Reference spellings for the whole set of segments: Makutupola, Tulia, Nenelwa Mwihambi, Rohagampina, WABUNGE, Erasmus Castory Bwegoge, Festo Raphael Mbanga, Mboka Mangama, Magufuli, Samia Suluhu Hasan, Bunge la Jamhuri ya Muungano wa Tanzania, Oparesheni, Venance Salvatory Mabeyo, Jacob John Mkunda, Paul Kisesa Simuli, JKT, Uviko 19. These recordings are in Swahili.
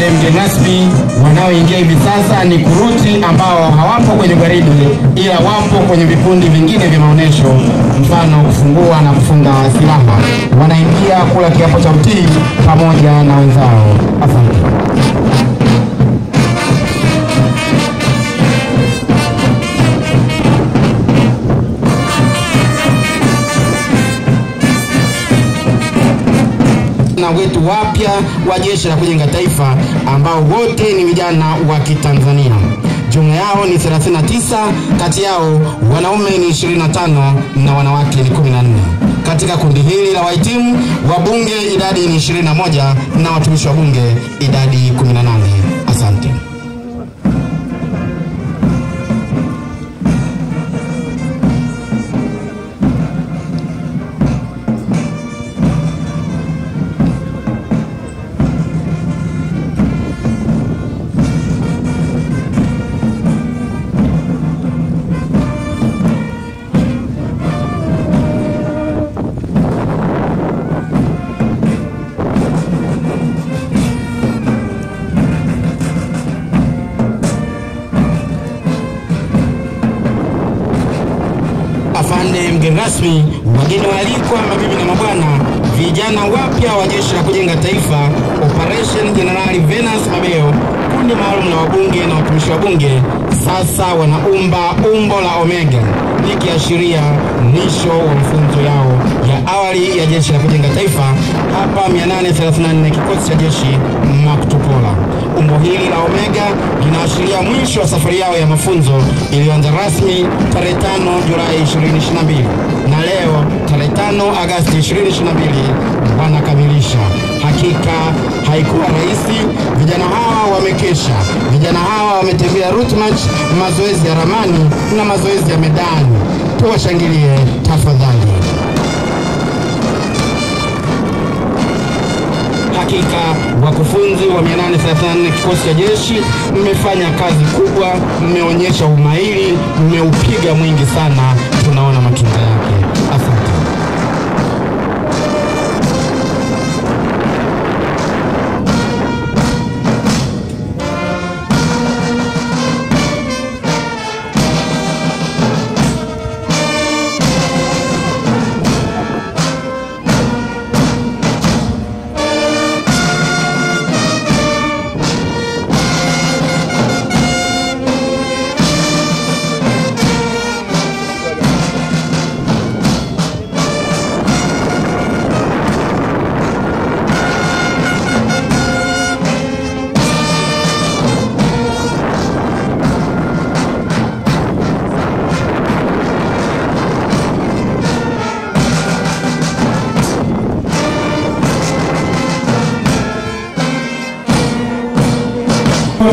upande mgeni rasmi wanaoingia hivi sasa ni kuruti ambao hawapo kwenye gwaride ila wapo kwenye vikundi vingine vya maonesho, mfano kufungua na kufunga silaha. Wanaingia kula kiapo cha utii pamoja na wenzao. Asante. Na wetu wapya wa Jeshi la Kujenga Taifa ambao wote ni vijana wa Kitanzania. Jumla yao ni 39, kati yao wanaume ni 25 na wanawake ni 14. Katika kundi hili la wahitimu wa bunge idadi ni 21 na watumishi wa bunge idadi 18. Asante. Rasmi, wageni waalikwa, mabibi na mabwana, vijana wapya wa Jeshi la Kujenga Taifa, Operation Generali Venance Mabeyo, kundi maalum la wabunge na watumishi wa bunge, sasa wanaumba umbo la omega, likiashiria mwisho wa mafunzo yao ya awali ya Jeshi la Kujenga Taifa hapa 834 kikosi cha jeshi Makutupola. Umbo hili la omega linaashiria mwisho wa safari yao ya mafunzo iliyoanza rasmi tarehe 5 Julai 2022 na leo tarehe 5 Agosti 2022 wanakamilisha. Hakika haikuwa rahisi. Vijana hawa wamekesha, vijana hawa wametembea route march, mazoezi ya ramani na mazoezi ya medani. Tuwashangilie tafadhali. Hakika wakufunzi wa 834 kikosi cha jeshi, mmefanya kazi kubwa, mmeonyesha umahiri, mmeupiga mwingi sana, tunaona matunda yake. Asante.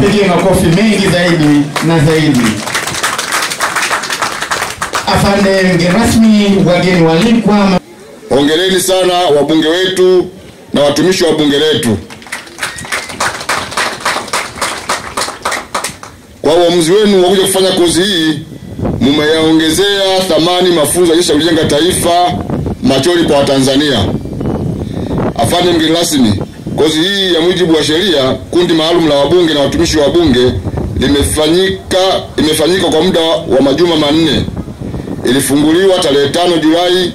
Pigie makofi mengi zaidi na zaidi. Afande mgeni rasmi, wageni walikwa, hongereni sana wabunge wetu na watumishi wa bunge letu kwa uamuzi wenu wa kuja kufanya kozi hii. Mmeyaongezea thamani mafunzo ya Jeshi la Kujenga Taifa machoni kwa Tanzania. Afande mgeni rasmi, kozi hii ya mujibu wa sheria, kundi maalum la wabunge na watumishi wa bunge imefanyika kwa muda wa majuma 4. Ilifunguliwa tarehe 5 Julai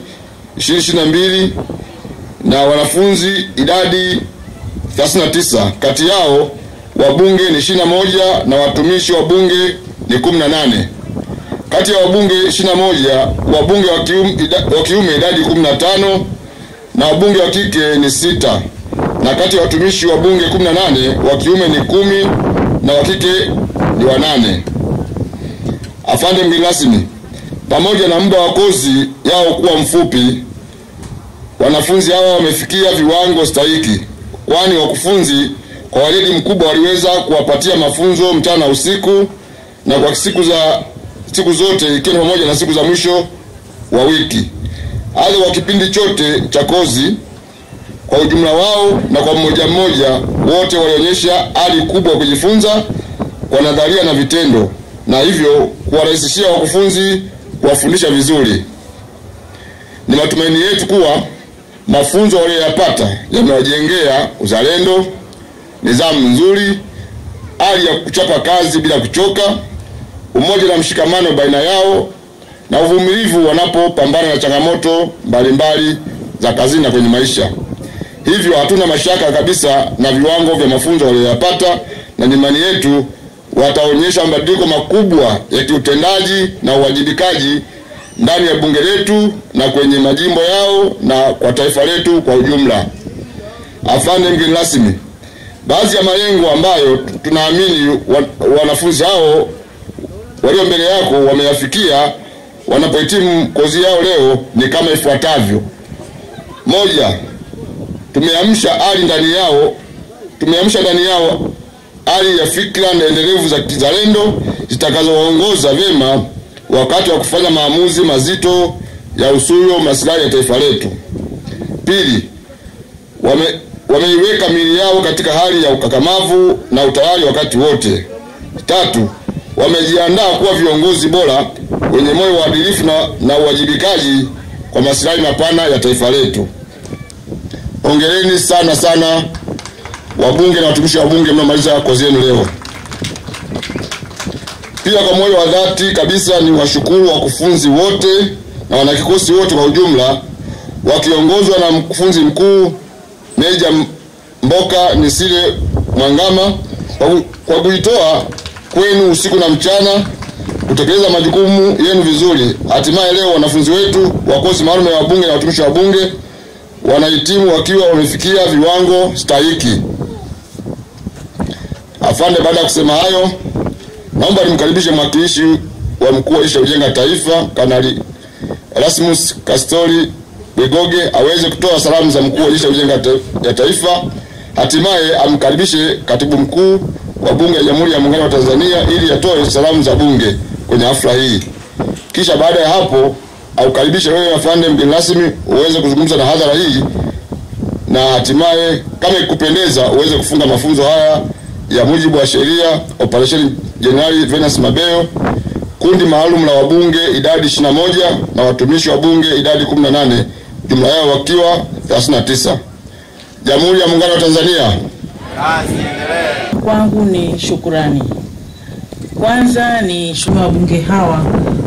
2022 na wanafunzi idadi 39, kati yao wabunge ni 21 na watumishi wa bunge ni 18. Kati ya wabunge 21, wabunge wa kiume idadi 15 na wabunge wa kike ni 6. Na kati ya watumishi wa bunge 18, wa kiume ni 10 na wa kike ni 8. Afande mgeni rasmi, pamoja na muda wa kozi yao kuwa mfupi, wanafunzi hawa wamefikia viwango stahiki, kwani wakufunzi kwa weledi mkubwa waliweza kuwapatia mafunzo mchana usiku na kwa siku zote ikiwa pamoja na siku za mwisho wa wiki. Hadi wa kipindi chote cha kozi, kwa ujumla wao na kwa mmoja mmoja wote walionyesha ari kubwa kujifunza kwa nadharia na vitendo, na hivyo kuwarahisishia wakufunzi kuwafundisha vizuri. Ni matumaini yetu kuwa mafunzo waliyopata yamewajengea uzalendo, nidhamu nzuri, hali ya kuchapa kazi bila kuchoka, umoja na mshikamano baina yao, na uvumilivu wanapopambana na changamoto mbalimbali za kazini na kwenye maisha. Hivyo hatuna mashaka kabisa na viwango vya mafunzo waliyopata, na imani yetu wataonyesha mabadiliko makubwa ya kiutendaji na uwajibikaji ndani ya bunge letu na kwenye majimbo yao na kwa taifa letu kwa ujumla. Afande mgeni rasmi, baadhi ya malengo ambayo tunaamini wanafunzi hao walio mbele yako wameyafikia wanapohitimu kozi yao leo ni kama ifuatavyo. Moja, tumeamsha ndani yao hali ya fikra na endelevu za kizalendo zitakazowaongoza vyema wakati wa kufanya maamuzi mazito ya usuyo maslahi ya taifa letu. Pili, wameiweka miili yao katika hali ya ukakamavu na utayari wakati wote. Tatu, wamejiandaa kuwa viongozi bora wenye moyo wa uadilifu na uwajibikaji kwa maslahi mapana ya taifa letu. Hongereni sana sana wabunge na watumishi wa bunge mnaomaliza kozi yenu leo. Pia kwa moyo wa dhati kabisa ni washukuru wakufunzi wote na wanakikosi wote kwa ujumla wakiongozwa na mkufunzi mkuu Meja Mboka Mangama kwa kujitoa kwenu usiku na mchana kutekeleza majukumu yenu vizuri. Hatimaye leo wanafunzi wetu wa kozi maalum ya wabunge na watumishi wa bunge wanahitimu wakiwa wamefikia viwango stahiki. Afande, baada ya kusema hayo, naomba nimkaribishe mwakilishi wa mkuu wa Ujenga Taifa Kanali Erasmus Castory Bwegoge aweze kutoa salamu za mkuu wa Ujenga ya Taifa. Hatimaye amkaribishe katibu mkuu wa Bunge la Jamhuri ya Muungano wa Tanzania ili atoe salamu za bunge kwenye hafla hii. Kisha baada ya hapo aukaribishe wewe afande mgeni rasmi uweze kuzungumza na hadhara hii, na hatimaye kama ikupendeza uweze kufunga mafunzo haya ya mujibu wa sheria operesheni Jenerali Venance Mabeyo, kundi maalum la wabunge idadi 21 na watumishi wa bunge idadi 18, jumla yao wakiwa 39. Jamhuri ya Muungano wa Tanzania. Kwangu ni shukrani. Kwanza ni shukrani wabunge hawa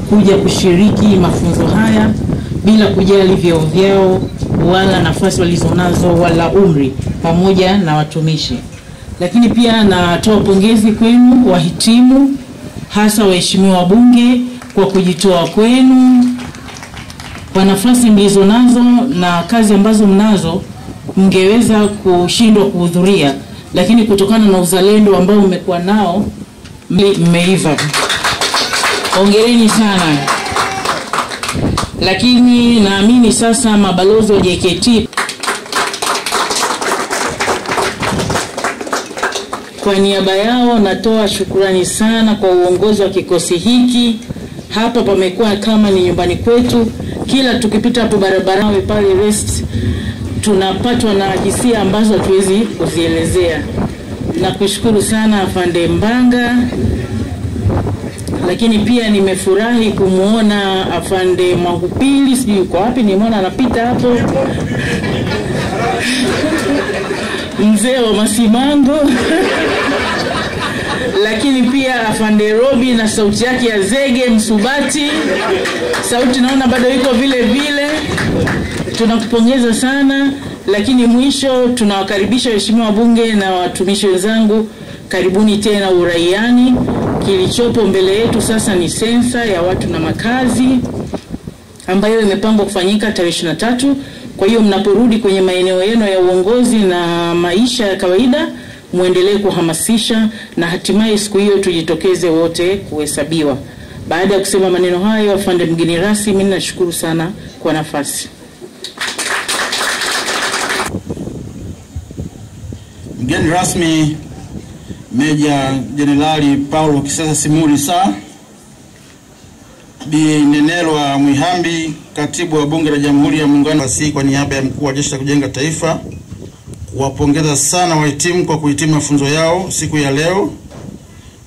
kuja kushiriki mafunzo haya bila kujali vyeo vyao wala nafasi walizonazo wala umri, pamoja na watumishi. Lakini pia natoa pongezi kwenu wahitimu, hasa waheshimiwa wabunge, kwa kujitoa kwenu kwa nafasi mlizonazo na kazi ambazo mnazo. Mngeweza kushindwa kuhudhuria, lakini kutokana na uzalendo ambao mmekuwa nao mmeiva. Hongereni sana. Lakini naamini sasa mabalozi wa JKT kwa niaba yao natoa shukrani sana kwa uongozi wa kikosi hiki. Hapa pamekuwa kama ni nyumbani kwetu. Kila tukipita hapo barabarani pale West tunapatwa na hisia ambazo hatuwezi kuzielezea. Nakushukuru sana afande Mbanga. Lakini pia nimefurahi kumuona afande Magufuli, sijui kwa wapi nimeona anapita hapo. Mzee wa Masimango. Lakini pia afande Robi na sauti yake ya zege Msubati. Sauti naona bado iko vile vile. Tunakupongeza sana. Lakini mwisho tunawakaribisha waheshimiwa wabunge na watumishi wenzangu, karibuni tena uraiani. Kilichopo mbele yetu sasa ni sensa ya watu na makazi ambayo imepangwa kufanyika tarehe 23. Kwa hiyo mnaporudi kwenye maeneo yenu ya uongozi na maisha ya kawaida, muendelee kuhamasisha na hatimaye siku hiyo tujitokeze wote kuhesabiwa. Baada ya kusema maneno hayo, afande mgeni rasmi, mimi nashukuru sana kwa nafasi. Mgeni rasmi Meja Jenerali Paul Kisesa Simuli saa, Bi Nenelwa Mwihambi, katibu wa Bunge la Jamhuri ya Muungano wa Tanzania, kwa niaba ya mkuu wa Jeshi la Kujenga Taifa kuwapongeza sana wahitimu kwa kuhitimu mafunzo yao siku ya leo.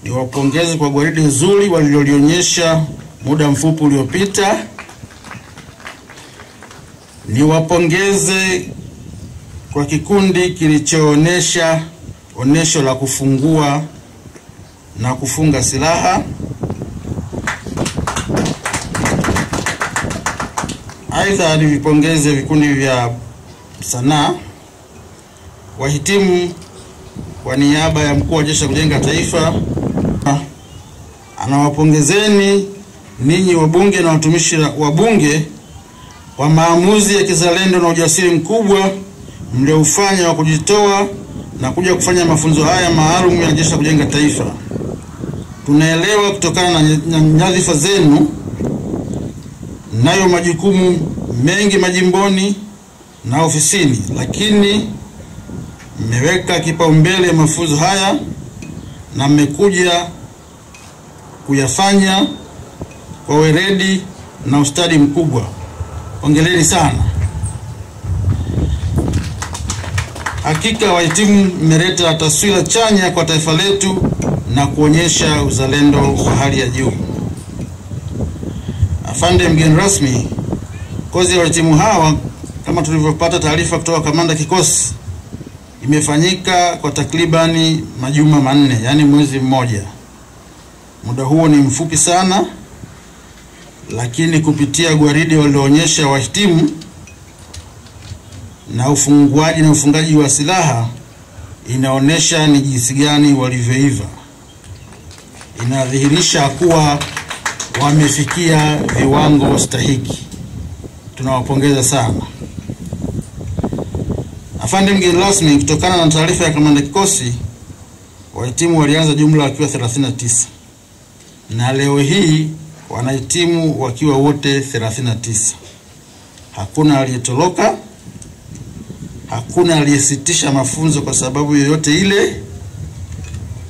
Niwapongeze kwa gwaride nzuri walilolionyesha muda mfupi uliopita. Niwapongeze kwa kikundi kilichoonesha onesho la kufungua na kufunga silaha. Aidha nivipongeze vikundi vya sanaa, wahitimu kwa niaba ya mkuu wa jeshi la kujenga taifa. Anawapongezeni ninyi wabunge na watumishi wa bunge kwa maamuzi ya kizalendo na ujasiri mkubwa mliofanya wa kujitoa na kuja kufanya mafunzo haya maalum ya jeshi la kujenga taifa. Tunaelewa kutokana na nyadhifa zenu nayo majukumu mengi majimboni na ofisini, lakini mmeweka kipaumbele mafunzo haya na mmekuja kuyafanya kwa weledi na ustadi mkubwa. Hongereni sana. Hakika wahitimu mmeleta taswira chanya kwa taifa letu na kuonyesha uzalendo wa hali ya juu. Afande mgeni rasmi, kozi ya wahitimu hawa kama tulivyopata taarifa kutoka kamanda kikosi imefanyika kwa takribani majuma manne, yani mwezi mmoja. Muda huo ni mfupi sana, lakini kupitia gwaride walioonyesha wahitimu na ufunguaji na ufungaji wa silaha inaonesha ni jinsi gani walivyoiva. Inadhihirisha kuwa wamefikia viwango stahiki. Tunawapongeza sana. Afande mgeni rasmi, kutokana na taarifa ya kamanda kikosi, wahitimu walianza jumla wakiwa 39 na leo hii wanahitimu wakiwa wote 39. Hakuna aliyetoroka, hakuna aliyesitisha mafunzo kwa sababu yoyote ile.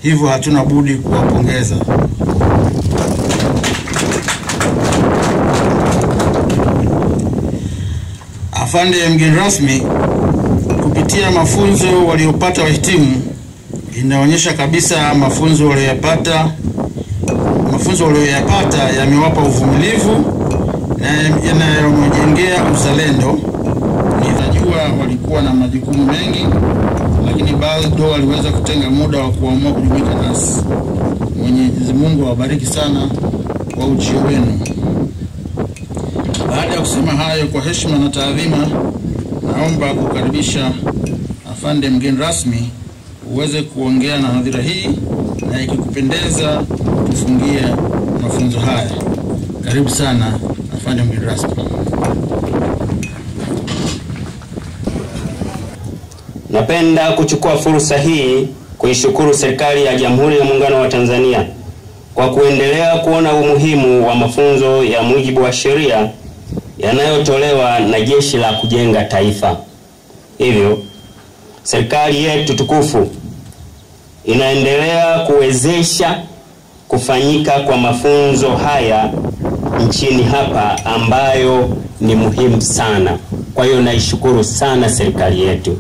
Hivyo hatuna budi kuwapongeza. Afande mgeni rasmi, kupitia mafunzo waliopata wahitimu inaonyesha kabisa mafunzo walioyapata yamewapa uvumilivu na yanayomjengea uzalendo. Ninajua walikuwa na majukumu mengi, lakini bado waliweza kutenga muda wa kuamua kujumuika nasi. Mwenyezi Mungu awabariki sana kwa ujio wenu. Baada ya kusema hayo kwa heshima na taadhima, naomba kukaribisha afande mgeni rasmi uweze kuongea na hadhira hii na ikikupendeza tufungie mafunzo haya. Karibu sana afande mgeni rasmi. Napenda kuchukua fursa hii kuishukuru serikali ya Jamhuri ya Muungano wa Tanzania kwa kuendelea kuona umuhimu wa mafunzo ya mujibu wa sheria yanayotolewa na Jeshi la Kujenga Taifa. Hivyo, serikali yetu tukufu inaendelea kuwezesha kufanyika kwa mafunzo haya nchini hapa ambayo ni muhimu sana. Kwa hiyo naishukuru sana serikali yetu.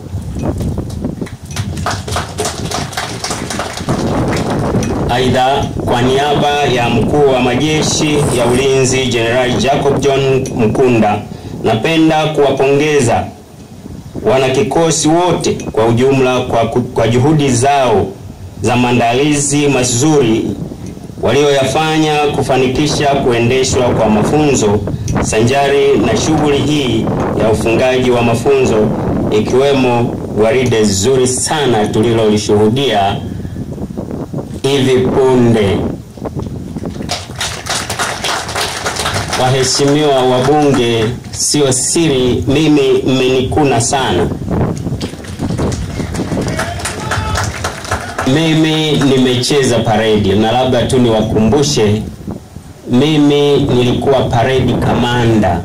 Aidha, kwa niaba ya mkuu wa majeshi ya ulinzi General Jacob John Mkunda, napenda kuwapongeza wanakikosi wote kwa ujumla kwa juhudi zao za maandalizi mazuri walioyafanya kufanikisha kuendeshwa kwa mafunzo sanjari na shughuli hii ya ufungaji wa mafunzo, ikiwemo gwaride zuri sana tulilolishuhudia hivi punde. Waheshimiwa wabunge, sio siri mimi mmenikuna sana. Mimi nimecheza paredi, na labda tu niwakumbushe mimi nilikuwa paredi kamanda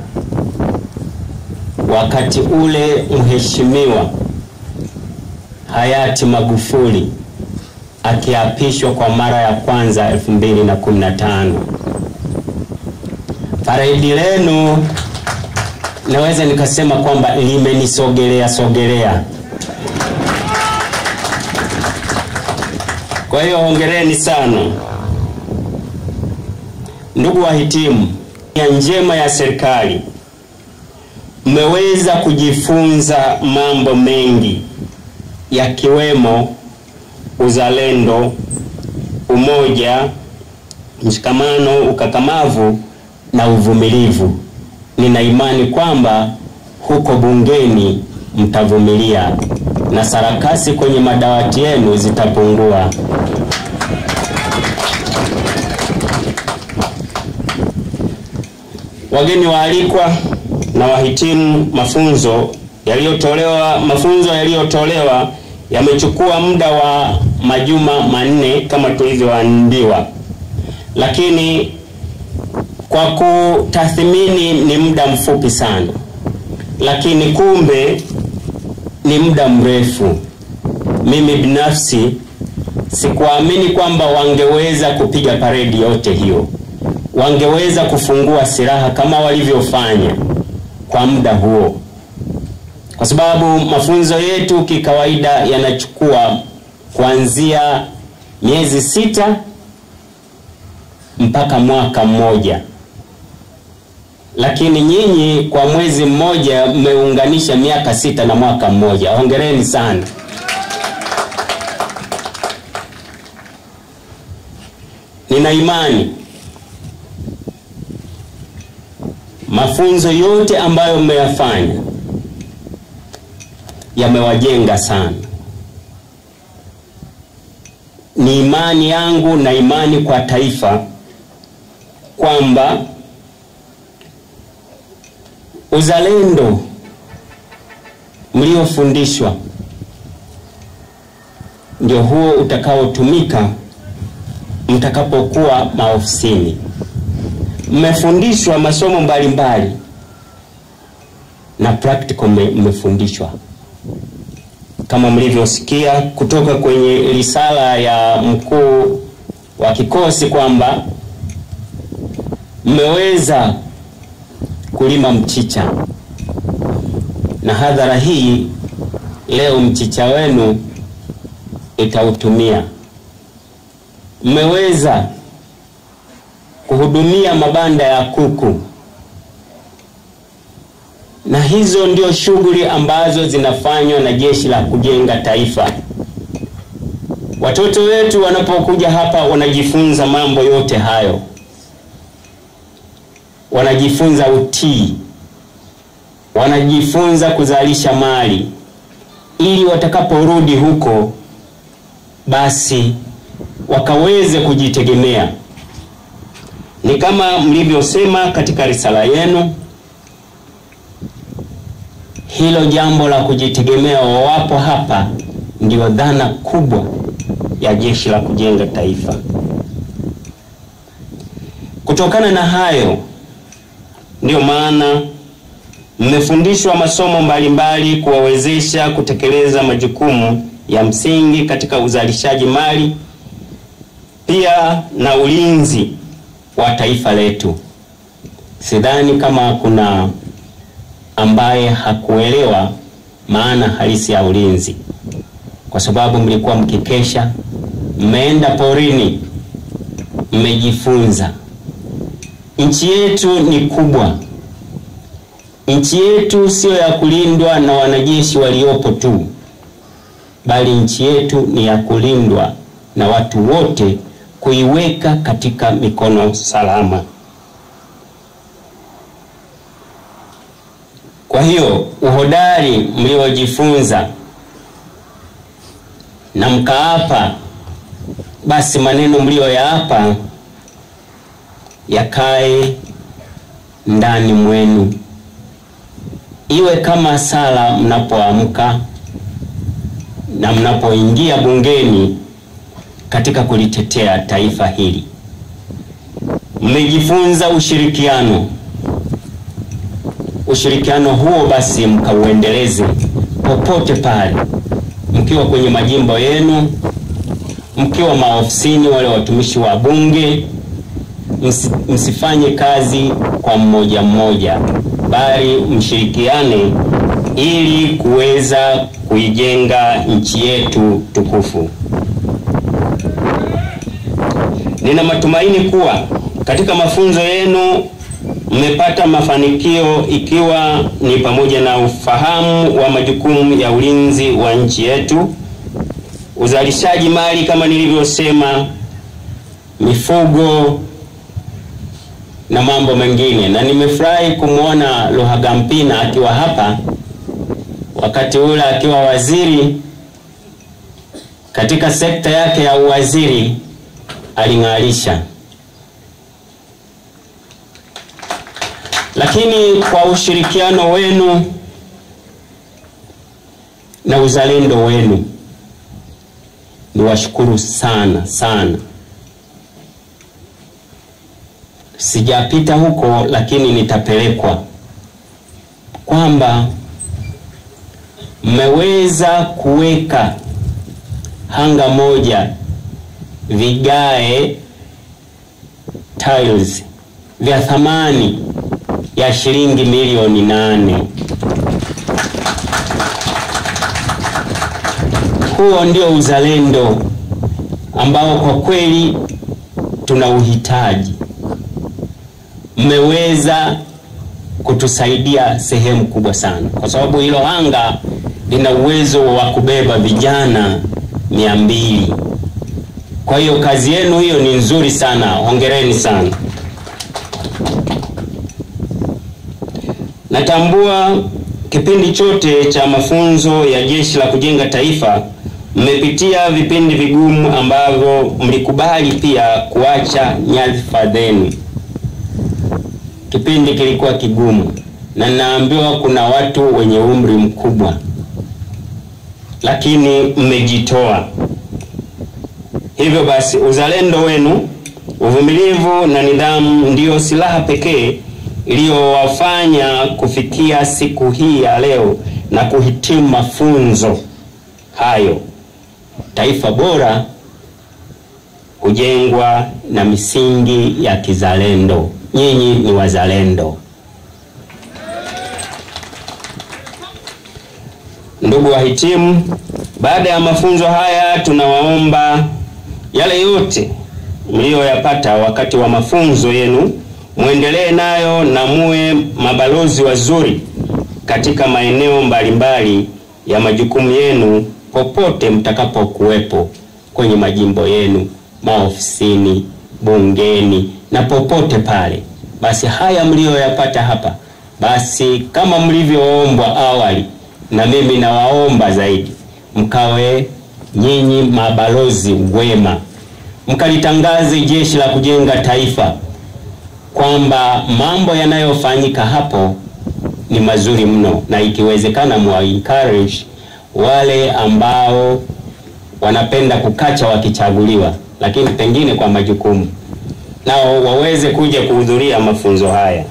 wakati ule mheshimiwa hayati Magufuli akiapishwa kwa mara ya kwanza 2015. Paredi lenu naweza nikasema kwamba limenisogelea. Kwa hiyo hongereni sana. Ndugu wahitimu, ya njema ya serikali, mmeweza kujifunza mambo mengi yakiwemo uzalendo, umoja, mshikamano, ukakamavu na uvumilivu. Nina imani kwamba huko bungeni mtavumilia na sarakasi kwenye madawati yenu zitapungua. Wageni waalikwa na wahitimu, mafunzo yaliyotolewa yamechukua muda wa majuma 4 kama tulivyoambiwa, lakini kwa kutathmini ni muda mfupi sana, lakini kumbe ni muda mrefu. Mimi binafsi sikuamini kwamba wangeweza kupiga paredi yote hiyo, wangeweza kufungua silaha kama walivyofanya kwa muda huo, kwa sababu mafunzo yetu kikawaida yanachukua kuanzia miezi 6 mpaka mwaka 1, lakini nyinyi kwa mwezi 1 mmeunganisha miaka 6 na mwaka 1. Hongereni sana. Nina imani mafunzo yote ambayo mmeyafanya yamewajenga sana. Ni imani yangu na imani kwa taifa kwamba uzalendo mliofundishwa ndio huo utakaotumika mtakapokuwa maofisini. Mmefundishwa masomo mbalimbali na practical mmefundishwa, kama mlivyosikia kutoka kwenye risala ya mkuu wa kikosi kwamba mmeweza kulima mchicha, na hadhara hii leo mchicha wenu itautumia. Mmeweza kuhudumia mabanda ya kuku, na hizo ndio shughuli ambazo zinafanywa na Jeshi la Kujenga Taifa. Watoto wetu wanapokuja hapa wanajifunza mambo yote hayo, wanajifunza utii, wanajifunza kuzalisha mali, ili watakaporudi huko basi wakaweze kujitegemea. Ni kama mlivyosema katika risala yenu, hilo jambo la kujitegemea wawapo hapa ndio dhana kubwa ya Jeshi la Kujenga Taifa. Kutokana na hayo ndio maana mmefundishwa masomo mbalimbali kuwawezesha kutekeleza majukumu ya msingi katika uzalishaji mali, pia na ulinzi wa taifa letu. Sidhani kama kuna ambaye hakuelewa maana halisi ya ulinzi, kwa sababu mlikuwa mkikesha, mmeenda porini, mmejifunza. Nchi yetu ni kubwa. Nchi yetu sio ya kulindwa na wanajeshi waliopo tu, bali nchi yetu ni ya kulindwa na watu wote, kuiweka katika mikono salama. Kwa hiyo uhodari mliojifunza na mkaapa, basi maneno mlioyaapa yakae ndani mwenu, iwe kama sala mnapoamka na mnapoingia bungeni katika kulitetea taifa hili. Mmejifunza ushirikiano. Ushirikiano huo basi mkauendeleze popote pale, mkiwa kwenye majimbo yenu, mkiwa maofisini, wale watumishi wa bunge. Msifanye kazi kwa mmoja, bali mshirikiane ili kuweza kuijenga nchi yetu tukufu. Nina matumaini kuwa katika mafunzo yenu mmepata mafanikio, ikiwa ni pamoja na ufahamu wa majukumu ya ulinzi wa nchi yetu, uzalishaji mali kama nilivyosema, mifugo na mambo mengine. Na nimefurahi kumuona Rohagampina akiwa hapa wakati ule akiwa waziri, katika sekta yake ya uwaziri aling'arisha. Lakini kwa ushirikiano wenu na uzalendo wenu, niwashukuru sana sana. Sijapita huko lakini nitapelekwa, kwamba mmeweza kuweka hanga moja, vigae tiles vya thamani ya shilingi milioni 8. Huo ndio uzalendo ambao kwa kweli tunauhitaji. Mmeweza kutusaidia sehemu kubwa sana, kwa sababu hilo hanga lina uwezo wa kubeba vijana 200. Kwa hiyo kazi yenu hiyo ni nzuri sana, hongereni sana. Natambua kipindi chote cha mafunzo ya Jeshi la Kujenga Taifa mmepitia vipindi vigumu ambavyo mlikubali pia kuacha nyadhifa zenu. Kipindi kilikuwa kigumu, na naambiwa kuna watu wenye umri mkubwa, lakini mmejitoa. Hivyo basi, uzalendo wenu, uvumilivu na nidhamu ndio silaha pekee iliyowafanya kufikia siku hii ya leo na kuhitimu mafunzo hayo. Taifa bora hujengwa na misingi ya kizalendo. Nyinyi ni wazalendo. Ndugu wahitimu, baada ya mafunzo haya tunawaomba yale yote mliyoyapata wakati wa mafunzo yenu muendelee nayo na muwe mabalozi wazuri katika maeneo mbalimbali ya majukumu yenu popote mtakapokuwepo, kwenye majimbo yenu, maofisini, bungeni na popote pale. Basi haya mlioyapata hapa, basi kama mlivyoombwa awali, na mimi nawaomba zaidi mkawe nyinyi mabalozi wema, mkalitangaze Jeshi la Kujenga Taifa kwamba mambo yanayofanyika hapo ni mazuri mno, na ikiwezekana mwa-encourage wale ambao wanapenda kukacha wakichaguliwa, lakini pengine kwa majukumu, nao waweze kuja kuhudhuria mafunzo haya.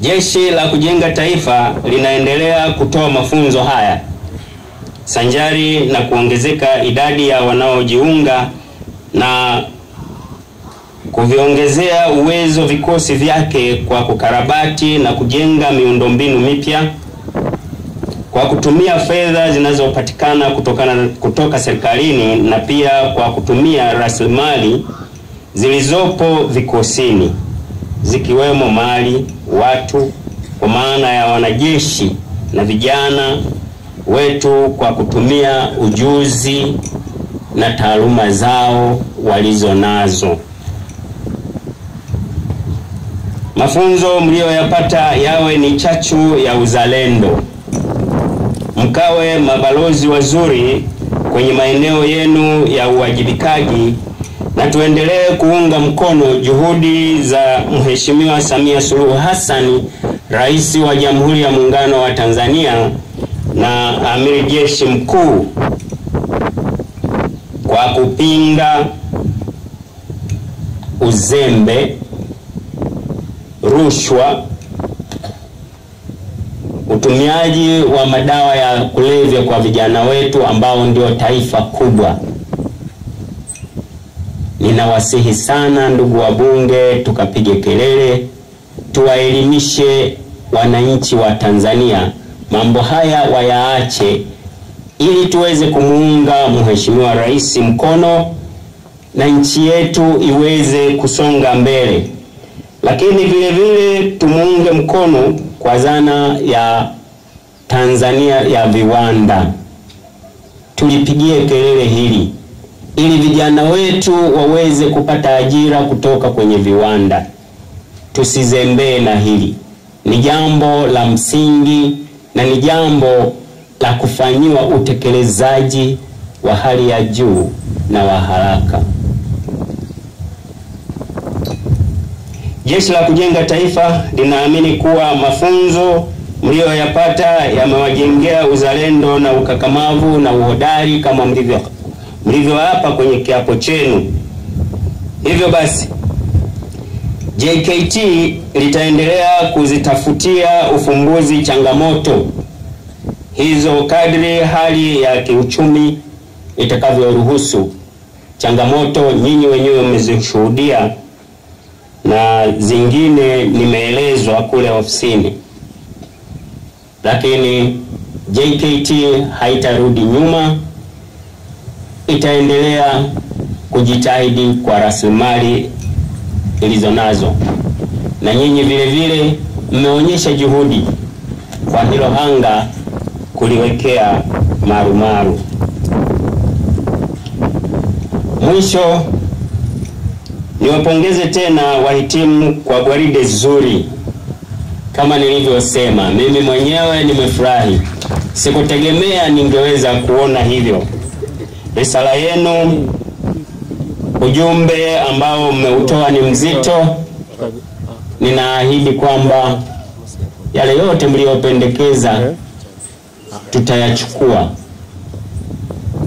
Jeshi la Kujenga Taifa linaendelea kutoa mafunzo haya sanjari na kuongezeka idadi ya wanaojiunga na kuviongezea uwezo vikosi vyake kwa kukarabati na kujenga miundombinu mipya kwa kutumia fedha zinazopatikana kutoka serikalini, na pia kwa kutumia rasilimali zilizopo vikosini, zikiwemo mali, watu, kwa maana ya wanajeshi na vijana wetu, kwa kutumia ujuzi na taaluma zao walizonazo. Mafunzo mlioyapata yawe ni chachu ya uzalendo. Mkawe mabalozi wazuri kwenye maeneo yenu ya uwajibikaji, na tuendelee kuunga mkono juhudi za Mheshimiwa Samia Suluhu Hasan, Rais wa Jamhuri ya Muungano wa Tanzania na Amiri Jeshi Mkuu, kwa kupinga uzembe, rushwa, utumiaji wa madawa ya kulevya kwa vijana wetu ambao ndio taifa kubwa. Ninawasihi sana ndugu wabunge, tukapige kelele, tuwaelimishe wananchi wa Tanzania mambo haya wayaache, ili tuweze kumuunga Mheshimiwa Rais mkono na nchi yetu iweze kusonga mbele. Lakini vile vile tumuunge mkono kwa zana ya Tanzania ya viwanda. Tulipigie kelele hili ili vijana wetu waweze kupata ajira kutoka kwenye viwanda. Tusizembee na hili. Ni jambo la msingi na ni jambo la kufanyiwa utekelezaji wa hali ya juu na wa haraka. Jeshi la Kujenga Taifa linaamini kuwa mafunzo mlioyapata yamewajengea uzalendo na ukakamavu na uhodari kama mlivyoapa kwenye kiapo chenu. Hivyo basi, JKT litaendelea kuzitafutia ufumbuzi changamoto hizo kadri hali ya kiuchumi itakavyoruhusu. Changamoto nyinyi wenyewe mmezishuhudia na zingine nimeelezwa kule ofisini. Lakini JKT haitarudi nyuma, itaendelea kujitahidi kwa rasilimali ilizonazo. Na nyinyi vile vile mmeonyesha juhudi kwa hilo hanga kuliwekea marumaru. Mwisho, niwapongeze tena wahitimu kwa gwaride zuri. Kama nilivyosema, mimi mwenyewe nimefurahi. Sikutegemea ningeweza kuona hivyo. Risala yenu, ujumbe ambao mmeutoa ni mzito. Ninaahidi kwamba yale yote mliyopendekeza tutayachukua.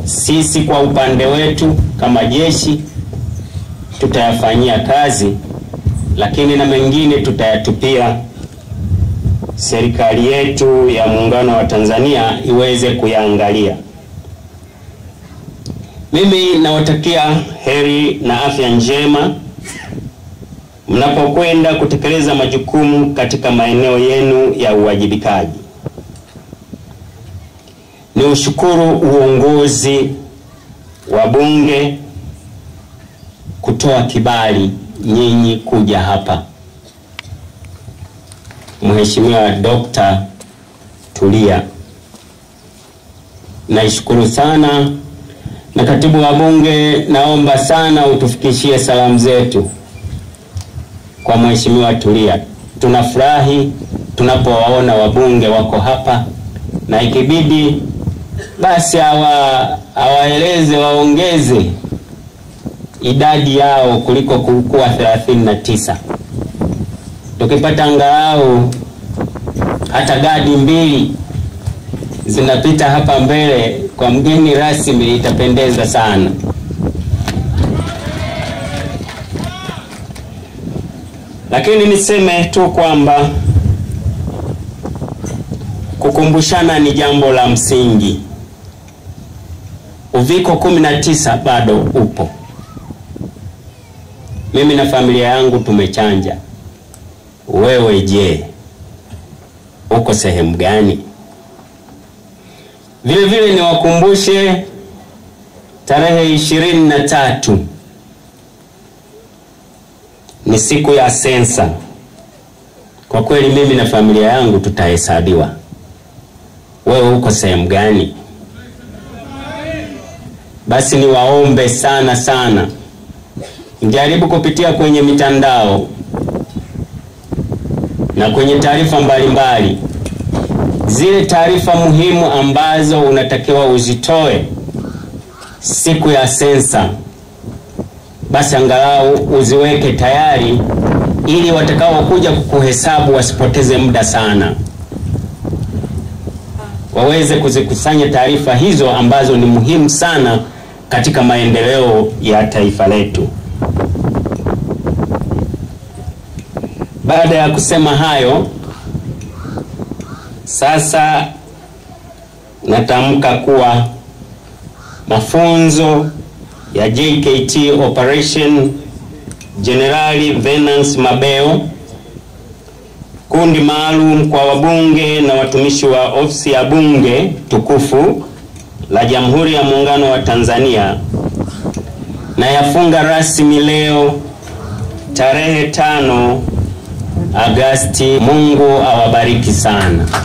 Sisi kwa upande wetu kama jeshi tutayafanyia kazi, lakini na mengine tutayatupia serikali yetu ya Muungano wa Tanzania iweze kuyaangalia. Mimi nawatakia heri na afya njema mnapokwenda kutekeleza majukumu katika maeneo yenu ya uwajibikaji. Ni ushukuru uongozi wa Bunge kutoa kibali nyinyi kuja hapa. Mheshimiwa Dr. Tulia, naishukuru sana. Na Katibu wa Bunge, naomba sana utufikishie salamu zetu kwa Mheshimiwa Tulia. Tunafurahi tunapowaona wabunge wako hapa, na ikibidi basi awaeleze waongeze idadi yao kuliko kukuwa 39. Tukipata angalau hata gadi mbili zinapita hapa mbele kwa mgeni rasmi, itapendeza sana. Lakini niseme tu kwamba kukumbushana ni jambo la msingi. Uviko 19 bado upo. Mimi na familia yangu tumechanja. Wewe je, uko sehemu gani? Vile vile niwakumbushe tarehe 23 ni siku ya sensa. Kwa kweli mimi na familia yangu tutahesabiwa. Wewe uko sehemu gani? Basi niwaombe sana sana, mjaribu kupitia kwenye mitandao na kwenye taarifa mbalimbali zile taarifa muhimu ambazo unatakiwa uzitoe siku ya sensa. Basi angalau uziweke tayari ili watakao kuja kukuhesabu wasipoteze muda sana, waweze kuzikusanya taarifa hizo ambazo ni muhimu sana katika maendeleo ya taifa letu. Baada ya kusema hayo, sasa natamka kuwa mafunzo ya JKT Operation Generali Venance Mabeyo, kundi maalum kwa wabunge na watumishi wa ofisi ya Bunge tukufu la Jamhuri ya Muungano wa Tanzania, na yafunga rasmi leo tarehe 5 Agosti. Mungu awabariki sana.